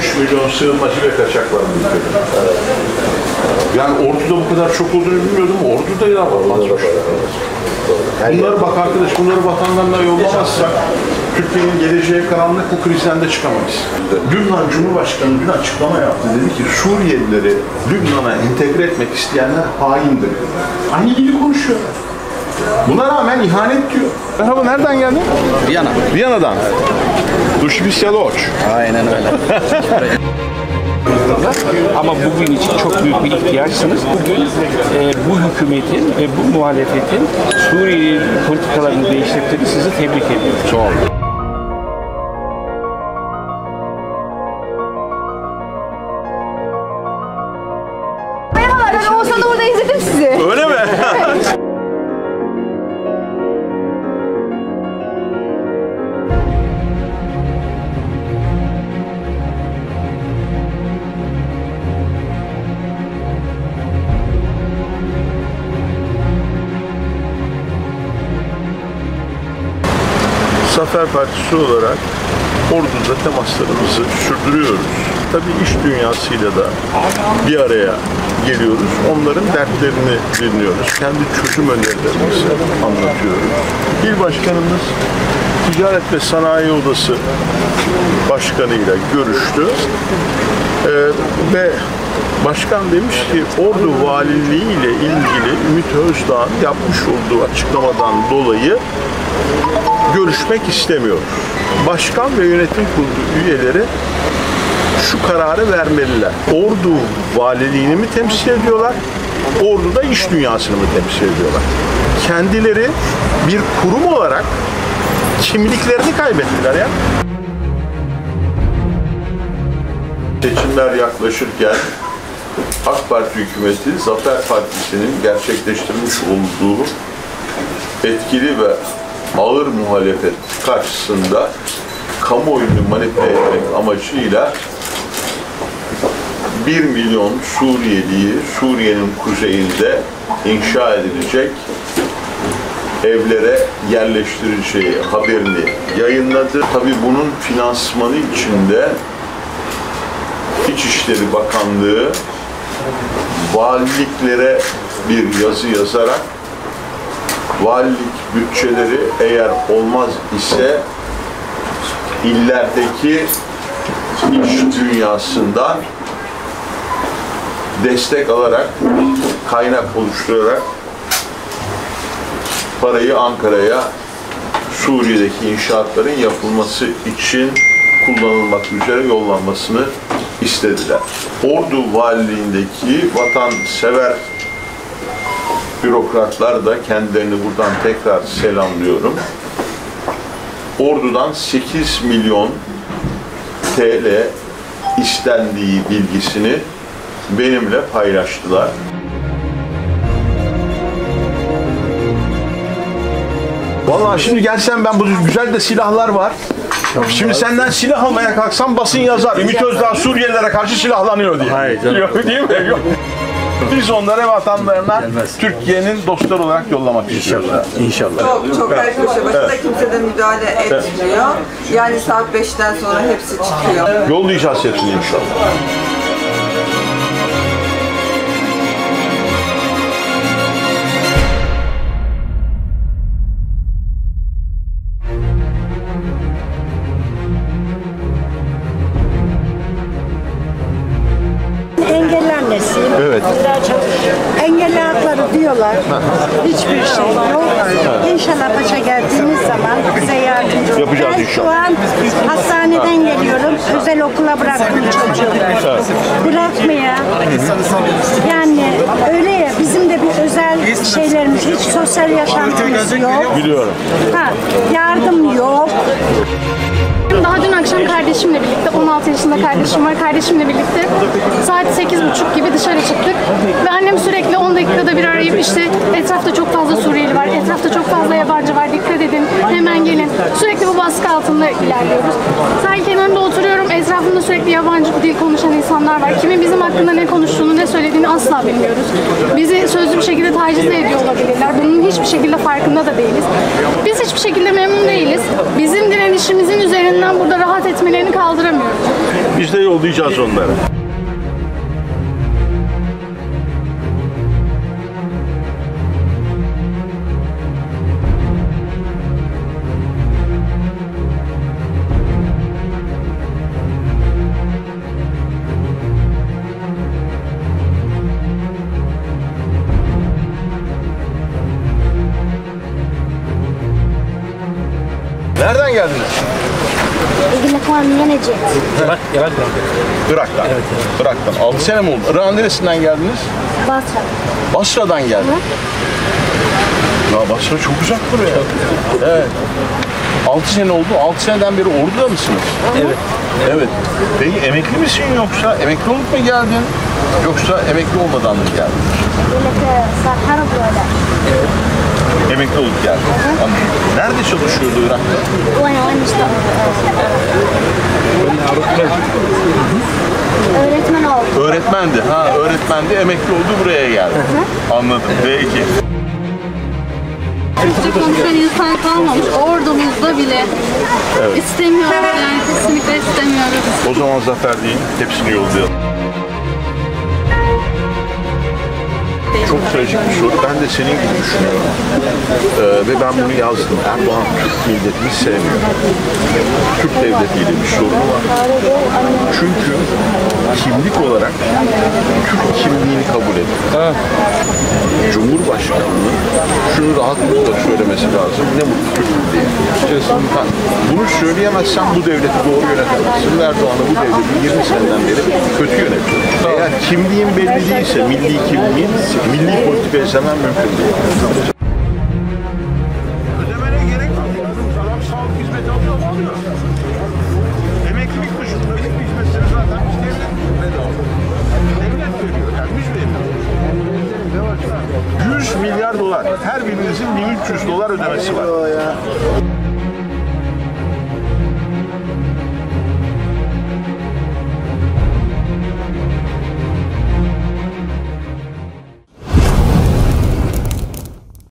3 milyon sığınmacı ve kaçak var bu ülkede. Yani Ordu'da bu kadar çok olduğunu bilmiyordum. Ordu'da ya var. Bunları bak arkadaş, bunları vatandaşlarına yollamazsak Türkiye'nin geleceğe karanlık, bu krizden de çıkamayız. Lübnan Cumhurbaşkanı dün açıklama yaptı. Dedi ki Suriyelileri Lübnan'a entegre etmek isteyenler haindir. Aynı dili konuşuyor. Buna rağmen ihanet diyor. Merhaba, nereden geldin? Viyana. Viyana'dan. Duşbisyalı. Aynen öyle. Ama bugün için çok büyük bir ihtiyaçsınız. Bu hükümetin ve bu muhalefetin Suriye politikalarını değiştirdiğini sizi tebrik ediyorum. Çok oldu. Merhabalar, ben Oğuzhan'da burada izledim sizi. Öyle mi? Zafer Partisi olarak Ordu'da temaslarımızı sürdürüyoruz. Tabii iş dünyasıyla da bir araya geliyoruz. Onların dertlerini dinliyoruz. Kendi çözüm önerilerimizi anlatıyoruz. İl Başkanımız Ticaret ve Sanayi Odası Başkanı'yla görüştü. Ve Başkan demiş ki Ordu Valiliği ile ilgili Ümit Özdağ'ın yapmış olduğu açıklamadan dolayı görüşmek istemiyor. Başkan ve yönetim kurulu üyeleri şu kararı vermeliler. Ordu valiliğini mi temsil ediyorlar? Ordu'da iş dünyasını mı temsil ediyorlar? Kendileri bir kurum olarak kimliklerini kaybettiler ya. Seçimler yaklaşırken AK Parti hükümeti Zafer Partisi'nin gerçekleştirmiş olduğu etkili ve ağır muhalefet karşısında kamuoyunu manipüle etmek amacıyla 1 milyon Suriyeli'yi Suriye'nin kuzeyinde inşa edilecek evlere yerleştireceği haberini yayınladı. Tabii bunun finansmanı içinde İçişleri Bakanlığı valiliklere bir yazı yazarak valilik bütçeleri eğer olmaz ise illerdeki iş dünyasından destek alarak, kaynak oluşturarak parayı Ankara'ya Suriye'deki inşaatların yapılması için kullanılmak üzere yollanmasını istediler. Ordu valiliğindeki vatansever bürokratlar da kendilerini buradan tekrar selamlıyorum. Ordu'dan 8 milyon TL istendiği bilgisini benimle paylaştılar. Vallahi şimdi gelsen ben bu güzel de silahlar var. Şimdi senden silah almaya kalksam basın yazar. Ümit Özdağ Suriyelilere karşı silahlanıyor diye. Hayır canım. Yok değil mi? Yok. Biz onlara vatandaşlarına Türkiye'nin dostları olarak yollamak istiyoruz. İnşallah. Çok arkadaşlar başında kimse de müdahale etmiyor. Yani saat 5'ten sonra hepsi çıkıyor. Yollayacağız hepsini inşallah. Evet. Engelli hakları diyorlar. Hiçbir şey yok. İnşallah başa geldiğimiz zaman bize yardımcı olur. Yapacağız ben inşallah. Şu an hastaneden geliyorum. Özel okula bıraktım çocuğu. Evet. Bırakmaya. Hı-hı. Yani öyle ya, bizim de bir özel şeylerimiz, hiç sosyal yaşantımız yok. Biliyorum. Ha, yardım yok. Daha dün akşam kardeşimle birlikte, 16 yaşında kardeşim var, kardeşimle birlikte saat 8.30 gibi dışarı çıktık ve annem sürekli 10 dakikada bir arayıp işte etrafta çok fazla Suriyeli var, etrafta çok fazla yabancı var, dikkat edin, hemen gelin. Sürekli bu baskı altında ilerliyoruz. Sahil kenarında oturuyorum, etrafımda sürekli yabancı dil konuşan insanlar var. Kimin bizim hakkında ne konuştuğunu, ne söylediğini asla bilmiyoruz. Bizi sözlü bir şekilde taciz ediyor olabilirler. Bunun hiçbir şekilde farkında da değiliz. Biz hiçbir şekilde memnun değiliz. Bizim direnişimizin üzerinden burada rahat etmelerini kaldıramıyoruz. Biz de yollayacağız onları. Nereden geldiniz? Irak'tan. Irak'tan. Evet, evet. Irak'tan. 6 sene mi oldu? Irak'ın neresinden geldiniz? Basra. Basra'dan geldim. Ya Basra çok uzak buraya. Evet. 6 sene oldu. 6 seneden beri Ordu'da mısınız? Evet. Evet. Peki emekli misin yoksa? Emekli olup mu geldin? Yoksa emekli olmadan mı geldin? Evet. Emekli olduk yani. Nerede çalışıyordu Irak'ta? Öğretmen oldu. Öğretmendi. Ha, öğretmendi. Emekli oldu, buraya geldi. Anladım. Peki. Türkçe konuşan insan kalmamış. Ordumuzda bile. Evet. İstemiyoruz yani. Kesinlikle istemiyoruz. O zaman Zafer deyin. Hepsini yollayalım. Çok trajik bir soru. Ben de senin gibi düşünüyorum. Ve ben bunu yazdım. Erdoğan Türk milletini sevmiyor. Türk devletiyle bir sorunu var. Çünkü kimlik olarak Türk kimliğini kabul ediyor. Evet. Cumhurbaşkanlığı şunu rahatlıkla söylemesi lazım. Ne mutlu Türk'üm diye. Kesinlikle. Bunu söyleyemezsen bu devleti doğru yönetemezsin. Erdoğan'ı bu devleti 20 seneden beri kötü yönetiyor. Eğer kimliğin belli değilse, milli kimliğin, milli politika yaşaman mümkün değil. Ödemene gerek yok. Adam sağlık hizmeti alıyor mu? Alıyor. Emeklilik koşulları, emeklilik hizmetleri zaten biz devlet bedava. Devlet veriyor yani, biz veriyoruz. 100 milyar dolar. Her birinizin $1.300 ödemesi var.